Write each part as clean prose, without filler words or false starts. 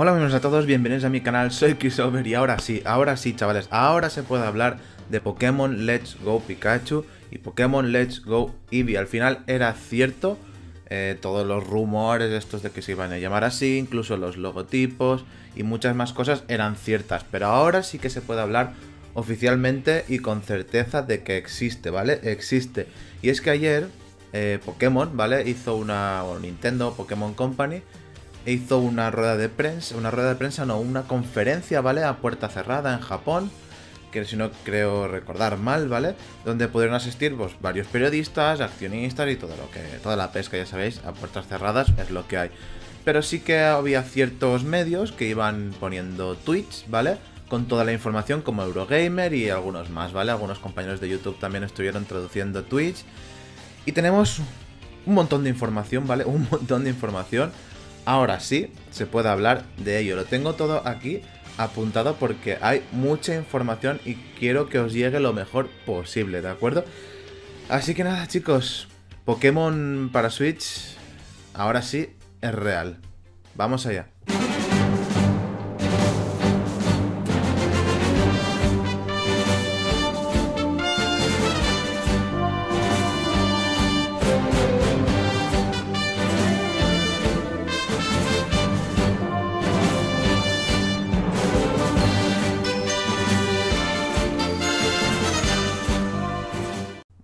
Hola, buenos a todos, bienvenidos a mi canal, soy Krisouver y ahora sí chavales, ahora se puede hablar de Pokémon Let's Go Pikachu y Pokémon Let's Go Eevee. Al final era cierto, todos los rumores estos de que se iban a llamar así, incluso los logotipos y muchas más cosas eran ciertas, pero ahora sí que se puede hablar oficialmente y con certeza de que existe, ¿vale? Existe. Y es que ayer Pokémon, ¿vale? Hizo una, bueno, Nintendo, Pokémon Company, hizo una rueda de prensa, una conferencia, ¿vale? A puerta cerrada en Japón, que si no creo recordar mal, ¿vale? Donde pudieron asistir pues, varios periodistas, accionistas y todo lo que, toda la pesca, ya sabéis, a puertas cerradas es lo que hay. Pero sí que había ciertos medios que iban poniendo tweets, ¿vale? Con toda la información como Eurogamer y algunos más, ¿vale? Algunos compañeros de YouTube también estuvieron traduciendo tweets. Y tenemos un montón de información, ¿vale? Un montón de información. Ahora sí se puede hablar de ello. Lo tengo todo aquí apuntado porque hay mucha información y quiero que os llegue lo mejor posible, ¿de acuerdo? Así que nada, chicos, Pokémon para Switch ahora sí es real. Vamos allá.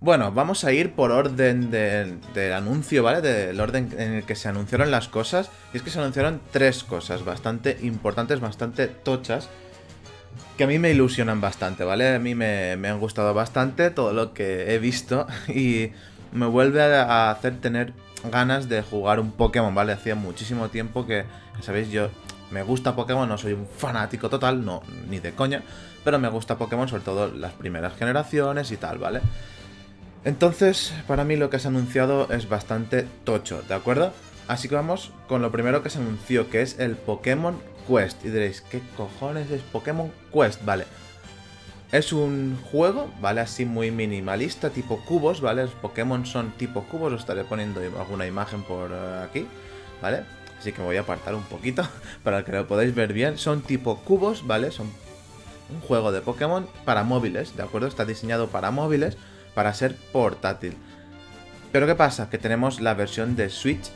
Bueno, vamos a ir por orden del anuncio, ¿vale? Del orden en el que se anunciaron las cosas. Y es que se anunciaron tres cosas bastante importantes, bastante tochas, que a mí me ilusionan bastante, ¿vale? A mí me han gustado bastante todo lo que he visto y me vuelve a hacer tener ganas de jugar un Pokémon, ¿vale? Hacía muchísimo tiempo que, ¿sabéis? Yo me gusta Pokémon, no soy un fanático total, no, ni de coña, pero me gusta Pokémon, sobre todo las primeras generaciones y tal, ¿vale? Entonces, para mí lo que se ha anunciado es bastante tocho, ¿de acuerdo? Así que vamos con lo primero que se anunció, que es el Pokémon Quest. Y diréis, ¿qué cojones es Pokémon Quest? Vale, es un juego, ¿vale? Así muy minimalista, tipo cubos, ¿vale? Los Pokémon son tipo cubos, os estaré poniendo alguna imagen por aquí, ¿vale? Así que me voy a apartar un poquito para que lo podáis ver bien. Son tipo cubos, ¿vale? Son un juego de Pokémon para móviles, ¿de acuerdo? Está diseñado para móviles, para ser portátil. Pero ¿qué pasa? Que tenemos la versión de Switch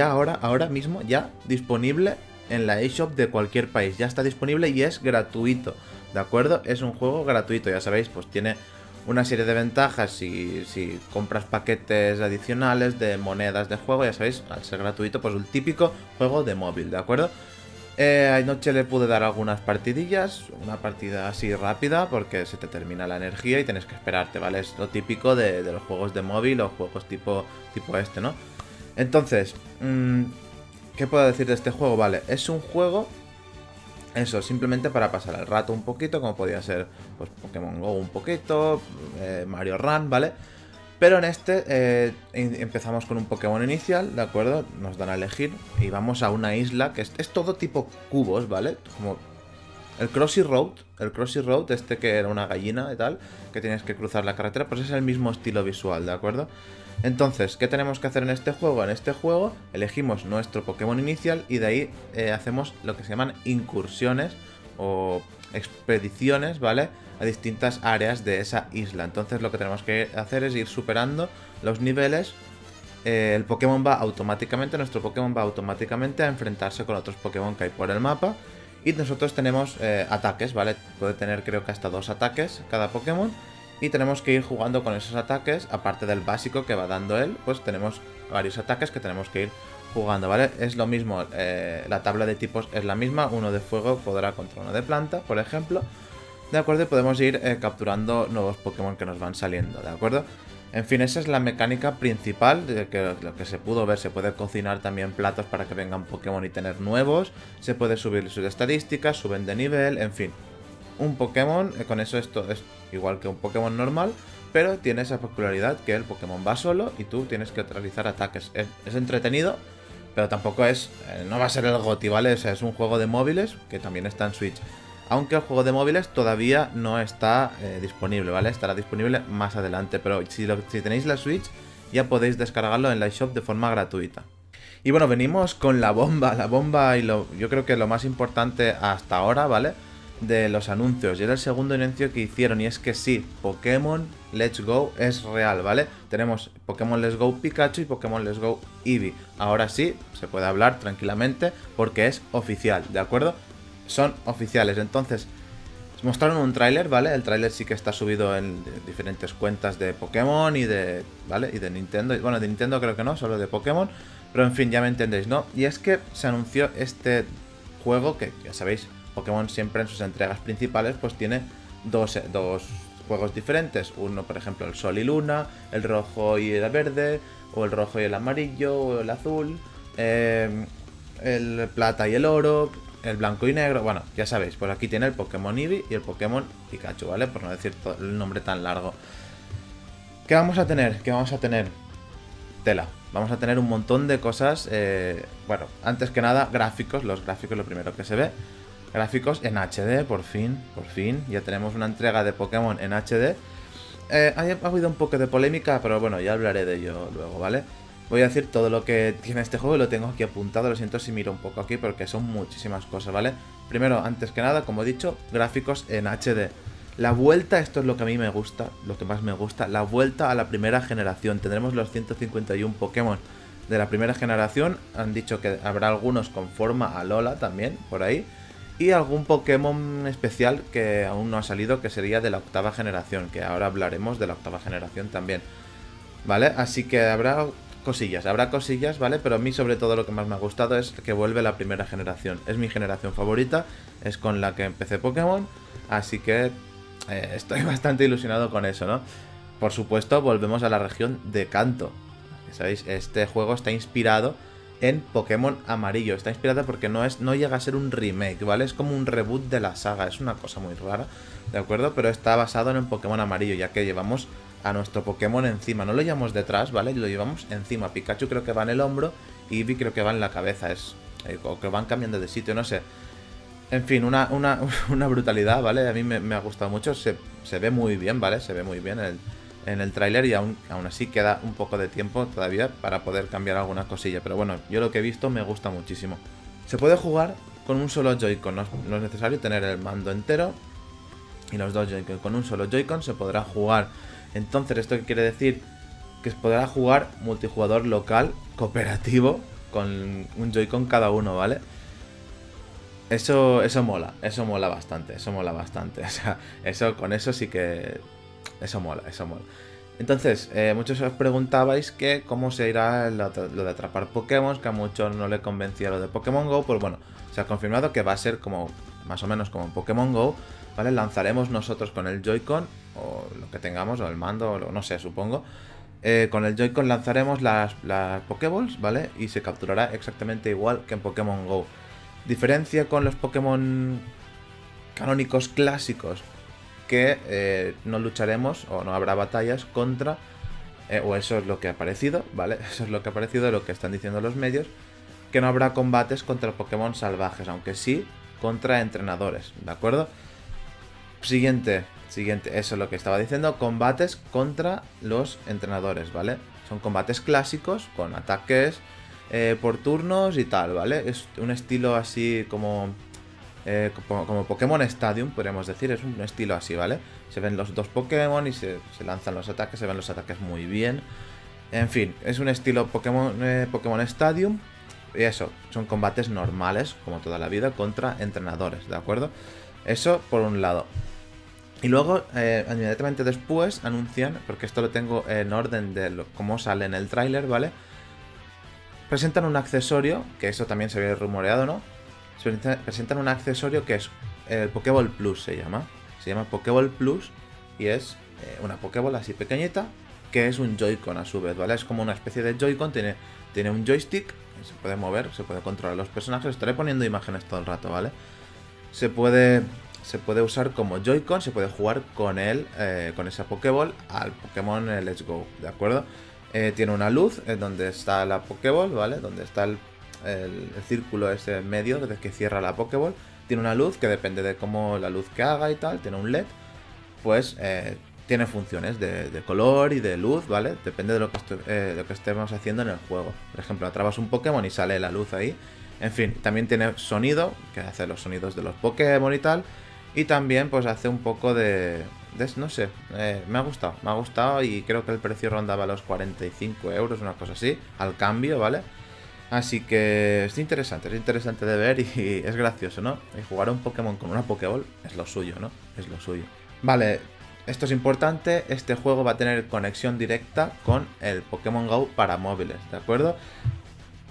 ahora mismo, ya disponible en la eShop de cualquier país. Ya está disponible y es gratuito, ¿de acuerdo? Es un juego gratuito, ya sabéis, pues tiene una serie de ventajas si compras paquetes adicionales de monedas de juego, ya sabéis, al ser gratuito, pues un típico juego de móvil, ¿de acuerdo? Anoche le pude dar algunas partidillas, una partida así rápida porque se te termina la energía y tienes que esperarte, ¿vale? Es lo típico de los juegos de móvil o juegos tipo este, ¿no? Entonces, ¿qué puedo decir de este juego? Vale, es un juego, eso, simplemente para pasar el rato un poquito, como podía ser pues, Pokémon GO un poquito, Mario Run, ¿vale? Pero en este empezamos con un Pokémon inicial, ¿de acuerdo? Nos dan a elegir y vamos a una isla que es todo tipo cubos, ¿vale? Como el Crossy Road, este que era una gallina y tal, que tienes que cruzar la carretera, pues es el mismo estilo visual, ¿de acuerdo? Entonces, ¿qué tenemos que hacer en este juego? En este juego elegimos nuestro Pokémon inicial y de ahí hacemos lo que se llaman incursiones o expediciones, ¿vale? A distintas áreas de esa isla. Entonces lo que tenemos que hacer es ir superando los niveles. El Pokémon va automáticamente, nuestro Pokémon va automáticamente a enfrentarse con otros Pokémon que hay por el mapa. Y nosotros tenemos ataques, ¿vale? Puede tener creo que hasta 2 ataques cada Pokémon. Y tenemos que ir jugando con esos ataques, aparte del básico que va dando él, pues tenemos varios ataques que tenemos que ir jugando, ¿vale? Es lo mismo, la tabla de tipos es la misma, uno de fuego podrá contra uno de planta, por ejemplo. ¿De acuerdo? Y podemos ir capturando nuevos Pokémon que nos van saliendo, ¿de acuerdo? En fin, esa es la mecánica principal de lo que se pudo ver. Se puede cocinar también platos para que vengan Pokémon y tener nuevos. Se puede subir sus estadísticas, suben de nivel, en fin. Un Pokémon, con eso esto es igual que un Pokémon normal, pero tiene esa peculiaridad que el Pokémon va solo y tú tienes que realizar ataques. Es entretenido, pero tampoco es... no va a ser el GOTY, ¿vale? O sea, es un juego de móviles que también está en Switch. Aunque el juego de móviles todavía no está disponible, ¿vale? Estará disponible más adelante, pero si tenéis la Switch ya podéis descargarlo en la eShop de forma gratuita. Y bueno, venimos con la bomba y yo creo que lo más importante hasta ahora, ¿vale? De los anuncios. Y era el segundo anuncio que hicieron, y es que sí, Pokémon Let's Go es real, ¿vale? Tenemos Pokémon Let's Go Pikachu y Pokémon Let's Go Eevee. Ahora sí, se puede hablar tranquilamente porque es oficial, ¿de acuerdo? Son oficiales. Entonces, mostraron un tráiler, ¿vale? El tráiler sí que está subido en diferentes cuentas de Pokémon y de, ¿vale? Y de Nintendo. Bueno, de Nintendo creo que no, solo de Pokémon. Pero en fin, ya me entendéis, ¿no? Y es que se anunció este juego que, ya sabéis, Pokémon siempre en sus entregas principales pues tiene dos juegos diferentes. Uno, por ejemplo, el Sol y Luna, el rojo y el verde, o el rojo y el amarillo, o el azul, el plata y el oro, el blanco y negro. Bueno, ya sabéis, pues aquí tiene el Pokémon Eevee y el Pokémon Pikachu, ¿vale? Por no decir el nombre tan largo. ¿Qué vamos a tener? ¿Qué vamos a tener? Tela. Vamos a tener un montón de cosas. Bueno, antes que nada, gráficos. Los gráficos, lo primero que se ve. Gráficos en HD, por fin. Ya tenemos una entrega de Pokémon en HD. Ha habido un poco de polémica, pero bueno, ya hablaré de ello luego, ¿vale? Voy a decir todo lo que tiene este juego, lo tengo aquí apuntado, lo siento si miro un poco aquí, porque son muchísimas cosas, ¿vale? Primero, antes que nada, como he dicho, gráficos en HD. La vuelta, esto es lo que a mí me gusta, lo que más me gusta, la vuelta a la primera generación. Tendremos los 151 Pokémon de la primera generación. Han dicho que habrá algunos con forma Alola también, por ahí. Y algún Pokémon especial que aún no ha salido, que sería de la octava generación, que ahora hablaremos de la octava generación también, ¿vale? Así que habrá cosillas, ¿vale? Pero a mí sobre todo lo que más me ha gustado es que vuelve la primera generación. Es mi generación favorita, es con la que empecé Pokémon, así que estoy bastante ilusionado con eso, ¿no? Por supuesto, volvemos a la región de Kanto. ¿Sabéis? Este juego está inspirado en Pokémon Amarillo. Está inspirada porque no llega a ser un remake, ¿vale? Es como un reboot de la saga, es una cosa muy rara, ¿de acuerdo? Pero está basado en el Pokémon Amarillo, ya que llevamos a nuestro Pokémon encima. No lo llevamos detrás, ¿vale? Lo llevamos encima. Pikachu creo que va en el hombro y Eevee creo que va en la cabeza, o que van cambiando de sitio, no sé. En fin, una brutalidad, ¿vale? A mí me ha gustado mucho, se ve muy bien, ¿vale? Se ve muy bien en el tráiler, y aún así queda un poco de tiempo todavía para poder cambiar algunas cosillas. Pero bueno, yo lo que he visto me gusta muchísimo. Se puede jugar con un solo Joy-Con, no es necesario tener el mando entero y los dos Joy-Con. Con un solo Joy-Con se podrá jugar. Entonces, ¿esto qué quiere decir? Que se podrá jugar multijugador local, cooperativo, con un Joy-Con cada uno, ¿vale? Eso mola bastante. O sea, eso mola. Entonces, muchos os preguntabais que cómo se irá lo de atrapar Pokémon, que a muchos no le convencía lo de Pokémon GO. Pues bueno, se ha confirmado que va a ser como más o menos como Pokémon GO, ¿vale? Lanzaremos nosotros con el Joy-Con, o lo que tengamos, o el mando, o no sé, supongo. Con el Joy-Con lanzaremos las Pokéballs, ¿vale? Y se capturará exactamente igual que en Pokémon GO. Diferencia con los Pokémon canónicos clásicos, que no lucharemos o no habrá batallas contra, o eso es lo que ha parecido, ¿vale? Eso es lo que ha parecido, lo que están diciendo los medios, que no habrá combates contra Pokémon salvajes, aunque sí contra entrenadores, ¿de acuerdo? Siguiente, eso es lo que estaba diciendo, combates contra los entrenadores, ¿vale? Son combates clásicos con ataques por turnos y tal, ¿vale? Es un estilo así como Pokémon Stadium, podríamos decir, es un estilo así, ¿vale? Se ven los dos Pokémon y se lanzan los ataques, se ven los ataques muy bien. En fin, es un estilo Pokémon Stadium, y eso, son combates normales, como toda la vida, contra entrenadores, ¿de acuerdo? Eso por un lado. Y luego, inmediatamente después, anuncian, porque esto lo tengo en orden de cómo sale en el tráiler, ¿vale? Presentan un accesorio, que eso también se había rumoreado, ¿no? Presentan un accesorio que es el Pokéball Plus, se llama Pokéball Plus, y es una Pokéball así pequeñita que es un Joy-Con a su vez, ¿vale? Es como una especie de Joy-Con, tiene un joystick, se puede mover, se puede controlar los personajes. Estaré poniendo imágenes todo el rato, ¿vale? Se puede usar como Joy-Con, se puede jugar con él, con esa Pokéball, al Pokémon Let's Go, ¿de acuerdo? Tiene una luz donde está la Pokéball, ¿vale? Donde está el círculo ese en medio que cierra la Pokéball. Tiene una luz que depende de cómo la luz que haga y tal, tiene un LED, pues tiene funciones de color y de luz, ¿vale? Depende de lo que estemos haciendo en el juego. Por ejemplo, atrapas un Pokémon y sale la luz ahí. En fin, también tiene sonido, que hace los sonidos de los Pokémon y tal. Y también pues hace un poco de no sé, me ha gustado y creo que el precio rondaba los 45 euros, una cosa así, al cambio, ¿vale? Así que es interesante de ver y es gracioso, ¿no? Y jugar a un Pokémon con una Pokéball es lo suyo, ¿no? Es lo suyo. Vale, esto es importante, este juego va a tener conexión directa con el Pokémon GO para móviles, ¿de acuerdo?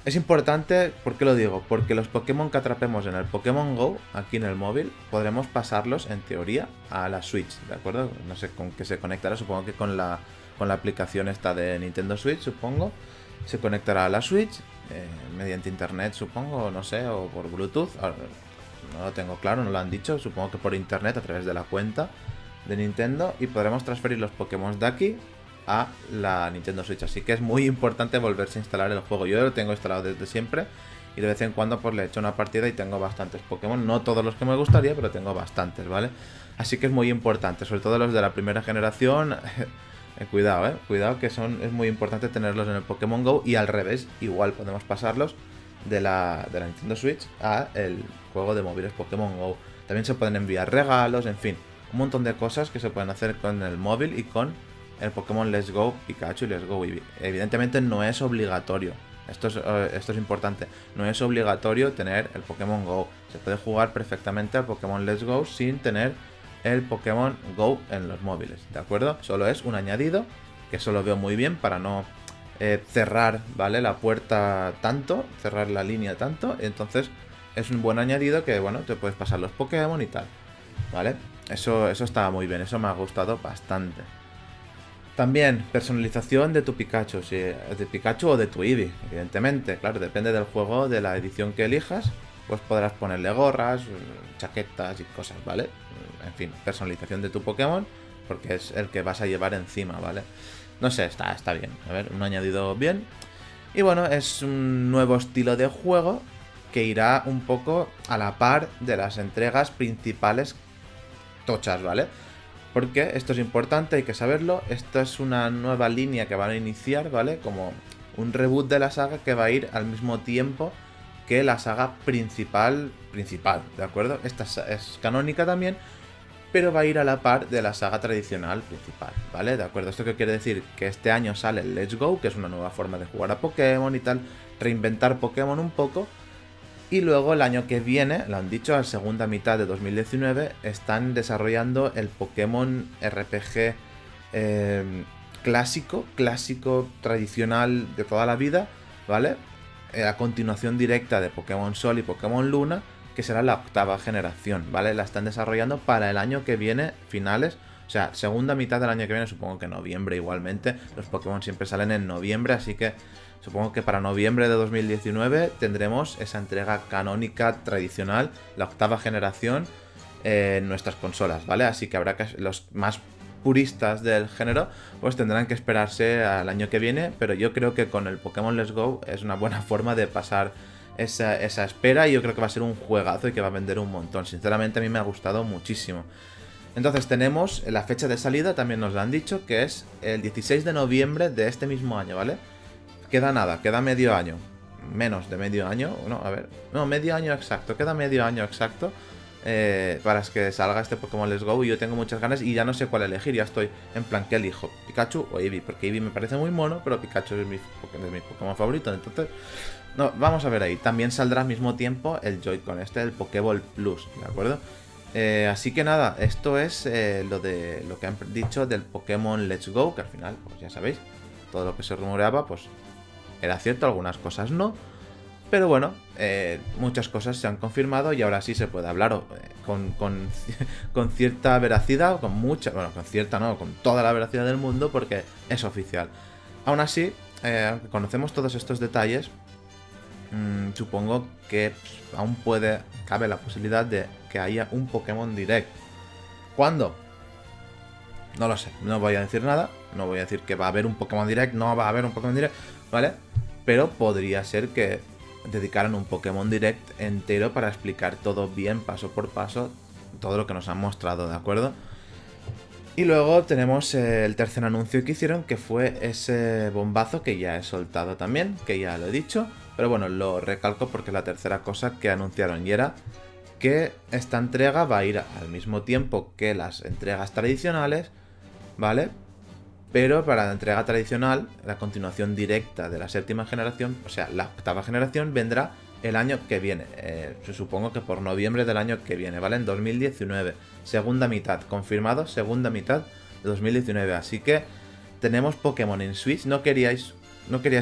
Es importante, ¿por qué lo digo? Porque los Pokémon que atrapemos en el Pokémon GO, aquí en el móvil, podremos pasarlos, en teoría, a la Switch, ¿de acuerdo? No sé con qué se conectará, supongo que con la aplicación esta de Nintendo Switch, supongo. Se conectará a la Switch, mediante internet, supongo, no sé, o por Bluetooth. Ahora, no lo tengo claro, no lo han dicho, supongo que por internet, a través de la cuenta de Nintendo, y podremos transferir los Pokémon de aquí a la Nintendo Switch, así que es muy importante volverse a instalar el juego. Yo lo tengo instalado desde siempre y de vez en cuando pues le echo una partida y tengo bastantes Pokémon, no todos los que me gustaría, pero tengo bastantes, ¿vale? Así que es muy importante, sobre todo los de la primera generación, cuidado, cuidado, que es muy importante tenerlos en el Pokémon GO, y al revés, igual podemos pasarlos de la Nintendo Switch a el juego de móviles Pokémon GO. También se pueden enviar regalos, en fin, un montón de cosas que se pueden hacer con el móvil y con el Pokémon Let's Go Pikachu y Let's Go Eevee. Evidentemente no es obligatorio, esto es importante, no es obligatorio tener el Pokémon GO. Se puede jugar perfectamente al Pokémon Let's Go sin tener el Pokémon GO en los móviles, ¿de acuerdo? Solo es un añadido, que eso lo veo muy bien para no cerrar, ¿vale?, la puerta tanto, cerrar la línea tanto. Entonces es un buen añadido que, bueno, te puedes pasar los Pokémon y tal, ¿vale? Eso está muy bien, eso me ha gustado bastante. También personalización de tu Pikachu, si es de Pikachu o de tu Eevee, evidentemente, claro, depende del juego, de la edición que elijas, pues podrás ponerle gorras, chaquetas y cosas, ¿vale? En fin, personalización de tu Pokémon, porque es el que vas a llevar encima, ¿vale? No sé, está bien, a ver, un añadido bien. Y bueno, es un nuevo estilo de juego que irá un poco a la par de las entregas principales tochas, ¿vale? Porque esto es importante, hay que saberlo. Esta es una nueva línea que van a iniciar, ¿vale? Como un reboot de la saga que va a ir al mismo tiempo que la saga principal, ¿de acuerdo? Esta es canónica también, pero va a ir a la par de la saga tradicional principal, ¿vale? ¿De acuerdo? ¿Esto qué quiere decir? Que este año sale el Let's Go, que es una nueva forma de jugar a Pokémon y tal, reinventar Pokémon un poco. Y luego el año que viene, lo han dicho, a la segunda mitad de 2019, están desarrollando el Pokémon RPG clásico, tradicional de toda la vida, ¿vale? La continuación directa de Pokémon Sol y Pokémon Luna, que será la octava generación, ¿vale? La están desarrollando para el año que viene, finales, o sea, segunda mitad del año que viene, supongo que noviembre igualmente. Los Pokémon siempre salen en noviembre, así que supongo que para noviembre de 2019 tendremos esa entrega canónica tradicional, la octava generación, en nuestras consolas, ¿vale? Así que habrá que, los más puristas del género pues tendrán que esperarse al año que viene, pero yo creo que con el Pokémon Let's Go es una buena forma de pasar esa espera, y yo creo que va a ser un juegazo y que va a vender un montón. Sinceramente a mí me ha gustado muchísimo. Entonces tenemos la fecha de salida, también nos la han dicho, que es el 16 de noviembre de este mismo año, ¿vale? Queda nada, queda medio año, menos de medio año, no, a ver, no, medio año exacto, queda medio año exacto para que salga este Pokémon Let's Go, y yo tengo muchas ganas y ya no sé cuál elegir, ya estoy en plan, ¿qué elijo? ¿Pikachu o Eevee? Porque Eevee me parece muy mono, pero Pikachu es mi Pokémon favorito, entonces, no, vamos a ver ahí. También saldrá al mismo tiempo el Joy-Con este, el Pokéball Plus, ¿de acuerdo? Así que nada, esto es lo que han dicho del Pokémon Let's Go, que al final, pues ya sabéis, todo lo que se rumoreaba, pues era cierto, algunas cosas no, pero bueno, muchas cosas se han confirmado y ahora sí se puede hablar con cierta veracidad, o con mucha, bueno, con cierta no, con toda la veracidad del mundo, porque es oficial. Aún así, aunque conocemos todos estos detalles, supongo que aún cabe la posibilidad de que haya un Pokémon Direct. ¿Cuándo? No lo sé, no voy a decir nada, no voy a decir que va a haber un Pokémon Direct, no va a haber un Pokémon Direct, ¿vale? Pero podría ser que dedicaran un Pokémon Direct entero para explicar todo bien, paso por paso, todo lo que nos han mostrado, ¿de acuerdo? Y luego tenemos el tercer anuncio que hicieron, que fue ese bombazo que ya he soltado también, que ya lo he dicho. Pero bueno, lo recalco porque es la tercera cosa que anunciaron y era que esta entrega va a ir al mismo tiempo que las entregas tradicionales, ¿vale? Pero para la entrega tradicional, la continuación directa de la séptima generación, o sea, la octava generación, vendrá el año que viene. Supongo que por noviembre del año que viene, ¿vale? En 2019, segunda mitad, confirmado, segunda mitad de 2019. Así que tenemos Pokémon en Switch. No queríais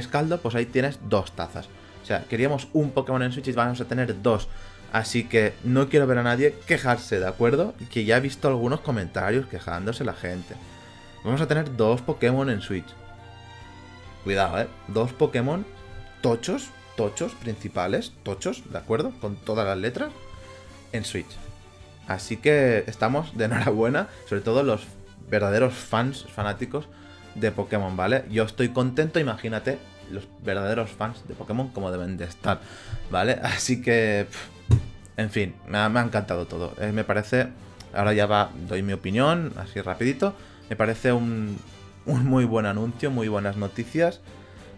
caldo, pues ahí tienes dos tazas. O sea, queríamos un Pokémon en Switch y vamos a tener dos. Así que no quiero ver a nadie quejarse, ¿de acuerdo? Que ya he visto algunos comentarios quejándose la gente. Vamos a tener dos Pokémon en Switch. Cuidado, ¿eh? Dos Pokémon tochos, principales, tochos, ¿de acuerdo? Con todas las letras en Switch. Así que estamos de enhorabuena, sobre todo los verdaderos fans, fanáticos de Pokémon, ¿vale? Yo estoy contento, imagínate los verdaderos fans de Pokémon como deben de estar, ¿vale? Así que, en fin, me ha encantado todo. Me parece, ahora ya va, doy mi opinión, así rapidito. Me parece un muy buen anuncio, muy buenas noticias.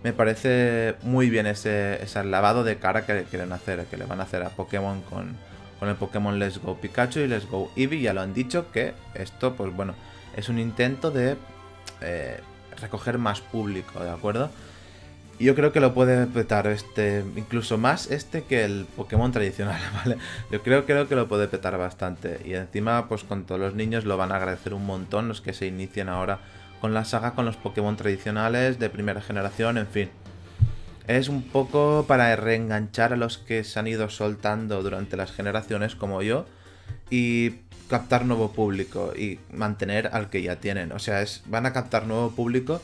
Me parece muy bien ese lavado de cara que quieren hacer, que le van a hacer a Pokémon con el Pokémon Let's Go Pikachu y Let's Go Eevee. Ya lo han dicho que esto, pues bueno, es un intento de recoger más público, ¿de acuerdo? Y yo creo que lo puede petar incluso más que el Pokémon tradicional, ¿vale? Yo creo que lo puede petar bastante. Y encima, pues con todos los niños lo van a agradecer un montón los que se inicien ahora con la saga, con los Pokémon tradicionales de primera generación, en fin. Es un poco para reenganchar a los que se han ido soltando durante las generaciones, como yo, y captar nuevo público y mantener al que ya tienen. O sea, van a captar nuevo público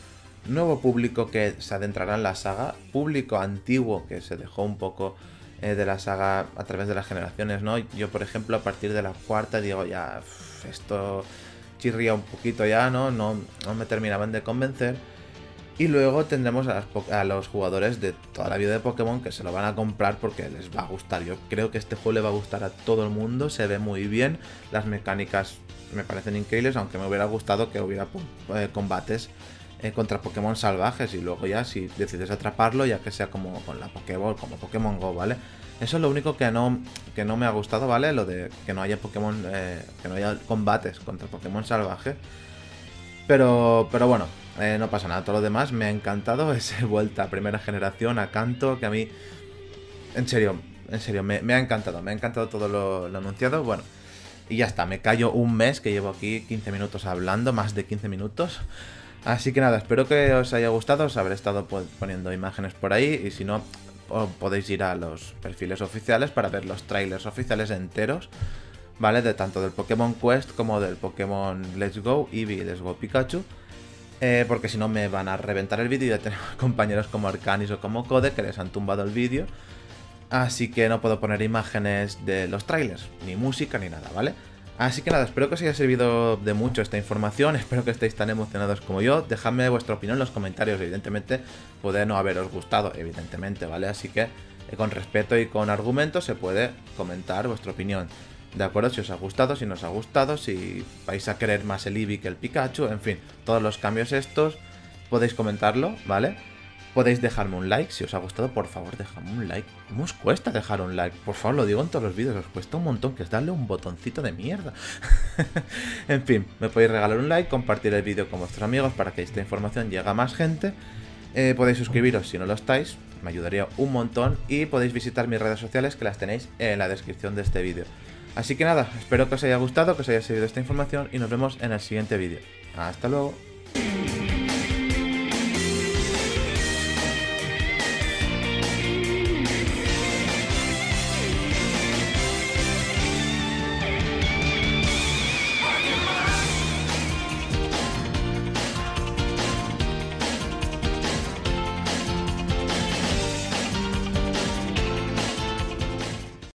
que se adentrará en la saga, público antiguo que se dejó un poco de la saga a través de las generaciones, ¿no? Yo, por ejemplo, a partir de la cuarta digo ya, esto chirría un poquito ya, ¿no? No me terminaban de convencer. Y luego tendremos a los jugadores de toda la vida de Pokémon que se lo van a comprar porque les va a gustar. Yo creo que este juego le va a gustar a todo el mundo, se ve muy bien, las mecánicas me parecen increíbles, aunque me hubiera gustado que hubiera combates contra Pokémon salvajes y luego ya si decides atraparlo ya que sea como con la Pokéball, como Pokémon GO, ¿vale? Eso es lo único que no me ha gustado, ¿vale? Lo de que no haya Pokémon, que no haya combates contra Pokémon salvajes. Pero bueno, no pasa nada, todo lo demás me ha encantado. Esa vuelta a primera generación, a Kanto, que a mí, en serio, me ha encantado todo lo anunciado. Bueno, y ya está, me callo un mes que llevo aquí 15 minutos hablando, más de 15 minutos. Así que nada, espero que os haya gustado, os habré estado poniendo imágenes por ahí y si no, podéis ir a los perfiles oficiales para ver los trailers oficiales enteros, ¿vale? De tanto del Pokémon Quest como del Pokémon Let's Go Eevee y Let's Go Pikachu, porque si no me van a reventar el vídeo y ya tenemos compañeros como Arcanix o como Code que les han tumbado el vídeo, así que no puedo poner imágenes de los trailers, ni música ni nada, ¿vale? Así que nada, espero que os haya servido de mucho esta información, espero que estéis tan emocionados como yo. Dejadme vuestra opinión en los comentarios, evidentemente puede no haberos gustado, evidentemente, ¿vale? Así que con respeto y con argumentos se puede comentar vuestra opinión, ¿de acuerdo? Si os ha gustado, si no os ha gustado, si vais a querer más el Eevee que el Pikachu, en fin, todos los cambios estos podéis comentarlo, ¿vale? Podéis dejarme un like, si os ha gustado, por favor, dejadme un like. ¿Cómo os cuesta dejar un like? Por favor, lo digo en todos los vídeos, os cuesta un montón, que es darle un botoncito de mierda. En fin, me podéis regalar un like, compartir el vídeo con vuestros amigos para que esta información llegue a más gente. Podéis suscribiros si no lo estáis, me ayudaría un montón. Y podéis visitar mis redes sociales, que las tenéis en la descripción de este vídeo. Así que nada, espero que os haya gustado, que os haya servido esta información y nos vemos en el siguiente vídeo. ¡Hasta luego!